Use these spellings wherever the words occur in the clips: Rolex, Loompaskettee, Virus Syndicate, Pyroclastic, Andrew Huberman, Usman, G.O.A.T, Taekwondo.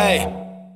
Hey.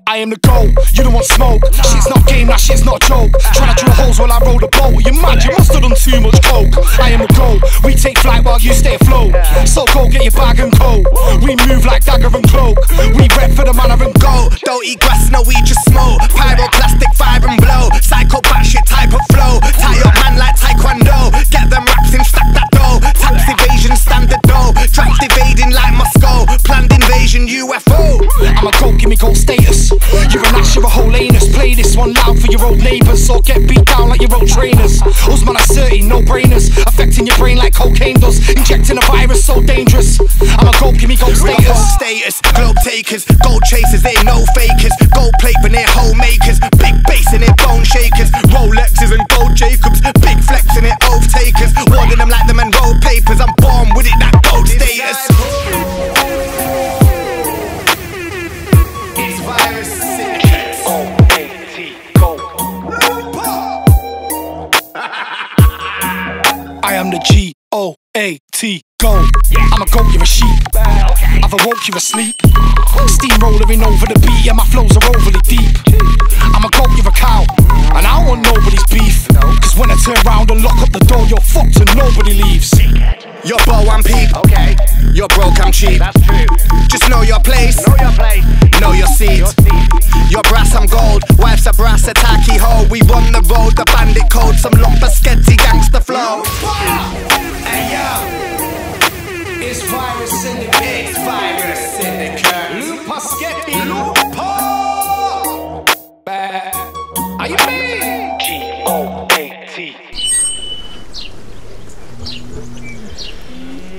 I am the GOAT, you don't want smoke. Shit's not game, that shit's not a joke. Tryna drill holes while I roll the boat. You mad, you must have done too much coke. I am the GOAT, we take flight while you stay afloat. So go get your bag and coat. We move like dagger and cloak. We rep for the manner and go. Don't eat grass, no weed, just smoke. Pyroclastic fire and blow. Psycho batshit type of flow. Tie your man like taekwondo. Get them raps in, stack that dough. Tax evasion, standard dough. Tracks evading like Moscow. Planned invasion, UFO. I'm a GOAT, give me GOAT status. You're an ash, you're a whole anus. Play this one loud for your old neighbours, or get beat down like your old trainers. Usman asserting, no-brainers, affecting your brain like cocaine does. Injecting a virus so dangerous. I'm a GOAT, give me GOAT status. Status, globe takers, gold chasers, they no fakers. Gold plate when they're homemakers. Big bass in their bone shakers. Rolexes and gold Jacobs. Big flex in their oath takers. Warning them like them and roll papers. I'm born with it, that GOAT status. I am the G.O.A.T. GOAT. I'm a GOAT, you're a sheep. I've awoke, you're asleep. Steamrollering over the beat, and my flows are overly deep. I'm a GOAT, you're a cow, and I don't want nobody's beef. Cause when I turn round and lock up the door, you're fucked and nobody leaves. You're Bo, I'm Peep. You're broke, I'm cheap. Just know your place. Know your seat. Your brass, I'm gold. Wife's a brass, a tacky hoe. We run the road, the bandit code. Some Loompaskettee gangster flow. Hey yo, it's Virus Syndicate. It's Virus Syndicate. Loompaskettee. Loompa. Bad. Are you mean? G.O.A.T.